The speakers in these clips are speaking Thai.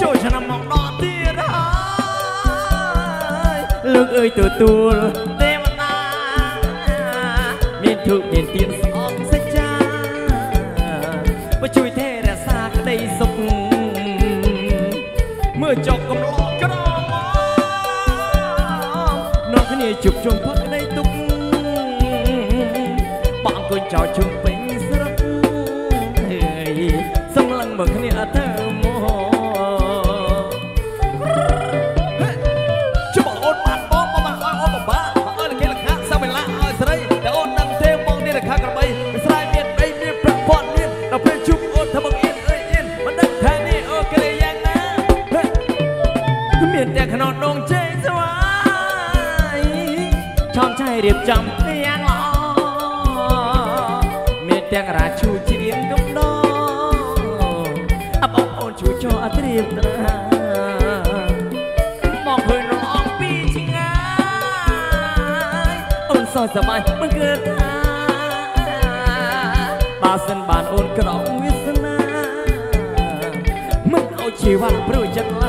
ช่วยฉันมองนอนที่ร้ายลูกเอ้ยตัวตูลเดวนาเมียนถูกเมียนเตียนออกสัจจามาช่วยเทระซากได้สมเมื่อจบกำลังกระน้องขณีจุบจงพักได้ตุกปางกุญแจจุบเป็นสระเฮ้ยสำลังบอกขณีอาเธอโมจะบอกโอนบ้านบ้องมาบ้านอ้อนบ้านมาเออละเกลักข้าสาวเป็นละอ้อยสไลแต่โอนนั่งเทมองนี่ละข้ากระใบเป็นสไลเมียนไอเมียนพระพรเมียนเราเป็นจุบโอนทำบังเอ็นเอ้ยเอ็นมันนั่งแทนนี่เออเกลียยังนะเมียนแต่ขนมนงเจสวายชอบใจเรียบจำเรียงล้อเมียนแต่ราชูจีเรียนกุ๊บน้องอับอ่อนชูโชอเตรียมตรามองเพื่อนน้องปีชิงไงอ่อนซอยสบายมันเกิดท่าตาเส้นบานอ่อนกระดองวิศนามันเอาชีวะปลุกจันลา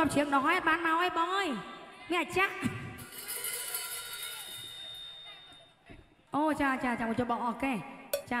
จอบเชียงน้อยบ้านมาไอ้บอยแม่จ๊ะโอ้จ้าจ้าจ้าจะบอกโอเคจ้า